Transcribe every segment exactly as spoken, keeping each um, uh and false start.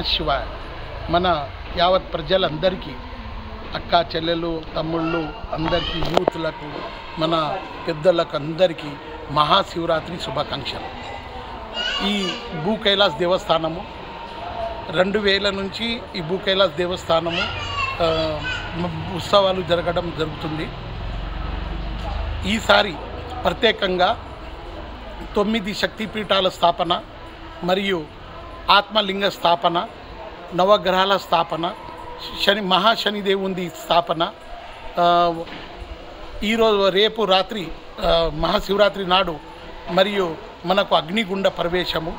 నమ శివాయ. మన యావత్ ప్రజలందరికీ, అక్క చెల్లెలు తమ్ముళ్ళు అందరికీ, యూత్లకు, మన పెద్దలకు అందరికీ మహాశివరాత్రి శుభాకాంక్షలు. ఈ భూకైలాస్ దేవస్థానము రెండు వేల నుంచి ఈ భూకైలాస్ దేవస్థానము ఉత్సవాలు జరగడం జరుగుతుంది. ఈసారి ప్రత్యేకంగా తొమ్మిది శక్తిపీఠాల స్థాపన మరియు ఆత్మలింగ స్థాపన, నవగ్రహాల స్థాపన, శని మహాశనిదేవుని స్థాపన, ఈరోజు రేపు రాత్రి మహాశివరాత్రి నాడు మరియు మనకు అగ్నిగుండ ప్రవేశము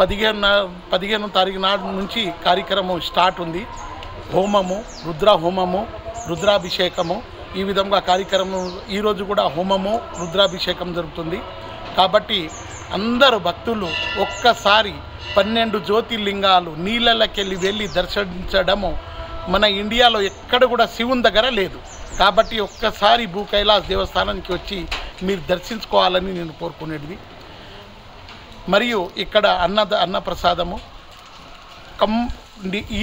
పదిహేను పదిహేను తారీఖు నాడు నుంచి కార్యక్రమం స్టార్ట్ ఉంది. హోమము, రుద్ర హోమము, రుద్రాభిషేకము, ఈ విధంగా కార్యక్రమం ఈరోజు కూడా హోమము రుద్రాభిషేకం జరుగుతుంది. కాబట్టి అందరు భక్తులు ఒక్కసారి పన్నెండు జ్యోతిర్లింగాలు నీళ్ళకెళ్ళి వెళ్ళి దర్శించడము మన ఇండియాలో ఎక్కడ కూడా శివుని దగ్గర లేదు. కాబట్టి ఒక్కసారి భూకైలాస్ దేవస్థానానికి వచ్చి మీరు దర్శించుకోవాలని నేను కోరుకునేది. మరియు ఇక్కడ అన్న అన్నప్రసాదము కం ఈ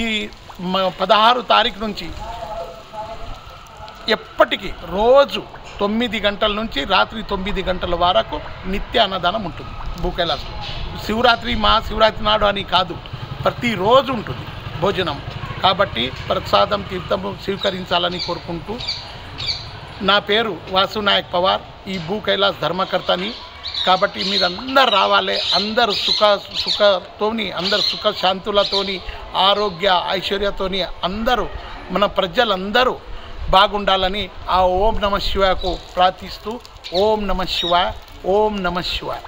పదహారు తారీఖు నుంచి ఎప్పటికీ రోజు తొమ్మిది గంటల నుంచి రాత్రి తొమ్మిది గంటల వరకు నిత్య అన్నదానం ఉంటుంది భూకైలాస్లో. శివరాత్రి మహాశివరాత్రి నాడు అని కాదు, ప్రతిరోజు ఉంటుంది భోజనం. కాబట్టి ప్రసాదం తీర్థము స్వీకరించాలని కోరుకుంటూ, నా పేరు వాసునాయక్ పవార్, ఈ భూకైలాస్ ధర్మకర్తని. కాబట్టి మీరు అందరు రావాలి, అందరు సుఖ సుఖతోని అందరు సుఖ శాంతులతోని ఆరోగ్య ఐశ్వర్యతోని అందరూ మన ప్రజలందరూ బాగుండాలని ఆ ఓం నమ శివాయకు ప్రార్థిస్తూ, ఓం నమ శివాయ, ఓం నమ శివాయ.